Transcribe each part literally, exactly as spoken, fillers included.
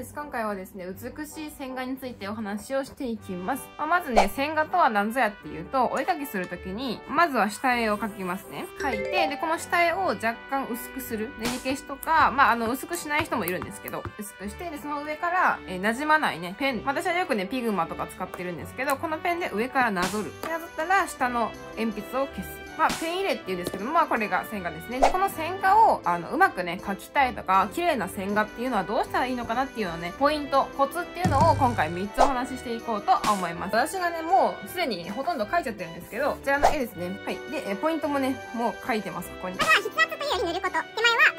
です。今回はですね、美しい線画についてお話をしていきます。まあ、まずね、線画とは何ぞやっていうと、お絵描きするときに、まずは下絵を描きますね。描いて、で、この下絵を若干薄くする。練り消しとか、まあ、あの、薄くしない人もいるんですけど、薄くして、で、その上から、えー、馴染まないね、ペン。私はよくね、ピグマとか使ってるんですけど、このペンで上からなぞる。なぞったら、下の鉛筆を消す。まあ、ペン入れって言うんですけども、まあ、これが線画ですね。で、この線画を、あの、うまくね、描きたいとか、綺麗な線画っていうのはどうしたらいいのかなっていうのをね、ポイント、コツっていうのを今回みっつお話ししていこうと思います。私がね、もうすでにほとんど描いちゃってるんですけど、こちらの絵ですね。はい。で、ポイントもね、もう描いてます、ここに。まずは筆圧というより塗ること。手前は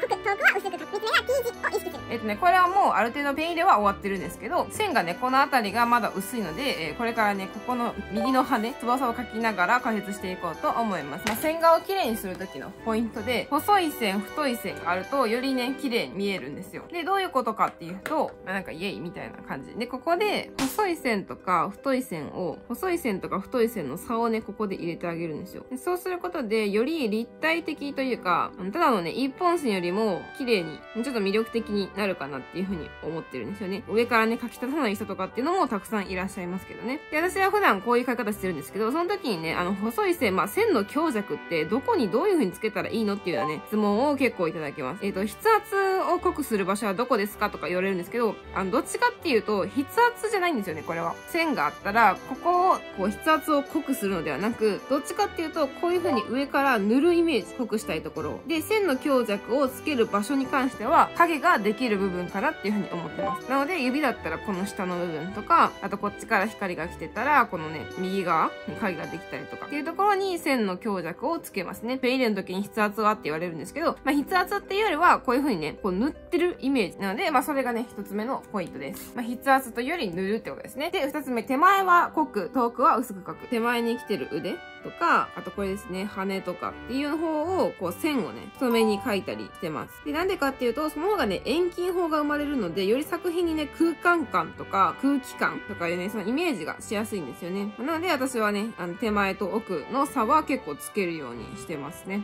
濃く、遠くは薄く、見つめは T 字を意識する。えっとね、これはもうある程度ペン入れは終わってるんですけど、線がね、この辺りがまだ薄いので、えー、これからね、ここの右の羽、翼を描きながら解説していこうと思います。線画を綺麗にする時のポイントで、細い線、太い線があると、よりね、綺麗に見えるんですよ。で、どういうことかっていうと、まあ、なんかイエイみたいな感じ。で、ここで、細い線とか太い線を、細い線とか太い線の差をね、ここで入れてあげるんですよ。で、そうすることで、より立体的というか、ただのね、一本線よりも綺麗に、ちょっと魅力的になるかなっていうふうに思ってるんですよね。上からね、描き立たない人とかっていうのもたくさんいらっしゃいますけどね。で、私は普段こういう描き方してるんですけど、その時にね、あの、細い線、まあ、線の強弱ってどこにどういう風につけたらいいのっていうようなね、質問を結構いただきます。えっと、筆圧を濃くする場所はどこですかとか言われるんですけど、あの、どっちかっていうと、筆圧じゃないんですよね、これは。線があったら、ここを、こう、筆圧を濃くするのではなく、どっちかっていうと、こういう風に上から塗るイメージ、濃くしたいところ。で、線の強弱をつける場所に関しては、影ができる部分かなっていう風に思ってます。なので、指だったらこの下の部分とか、あとこっちから光が来てたら、このね、右側に影ができたりとか、っていうところに線の強弱をつけますね。ペン入れの時に筆圧はって言われるんですけど、まあ、筆圧っていうよりは、こういう風にね、こう塗ってるイメージなので、まあ、それがね、一つ目のポイントです。まあ、筆圧というより塗るってことですね。で、二つ目、手前は濃く、遠くは薄く描く。手前に来てる腕とか、あとこれですね、羽とかっていう方を、こう線をね、太めに描いたりしてます。で、なんでかっていうと、その方がね、遠近法が生まれるので、より作品にね、空間感とか、空気感とかいうね、そのイメージがしやすいんですよね。なので、私はね、あの、手前と奥の差は結構つけるようにしてますね。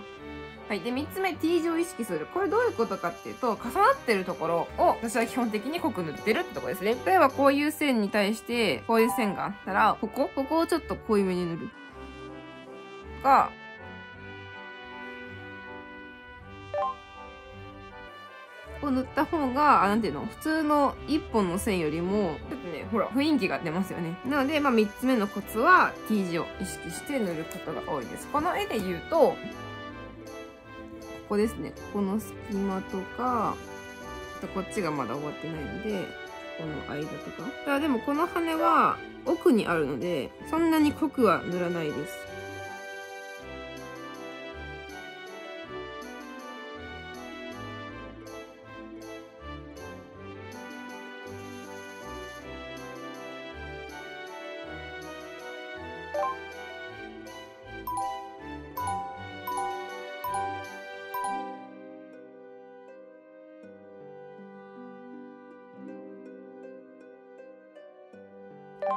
はい。で、三つ目、T 字を意識する。これどういうことかっていうと、重なってるところを、私は基本的に濃く塗ってるってとこですね。例えば、こういう線に対して、こういう線があったら、ここ、ここをちょっと濃いめに塗る。とか、を塗った方が、なんていうの、普通の一本の線よりも、ちょっとね、ほら、雰囲気が出ますよね。なので、まあ、三つ目のコツは、T 字を意識して塗ることが多いです。この絵で言うと、ここですね。この隙間とか、こっちがまだ終わってないので、この間とか。ただでも、この羽は奥にあるので、そんなに濃くは塗らないです。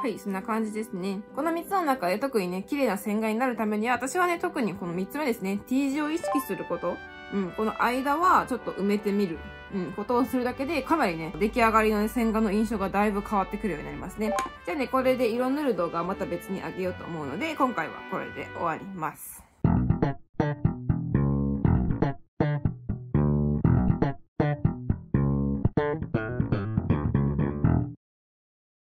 はい、そんな感じですね。このみっつの中で特にね、綺麗な線画になるためには、私はね、特にこのみっつめですね、T 字を意識すること。うん、この間はちょっと埋めてみる。うん、ことをするだけで、かなりね、出来上がりのね、線画の印象がだいぶ変わってくるようになりますね。じゃあね、これで色塗る動画はまた別にあげようと思うので、今回はこれで終わります。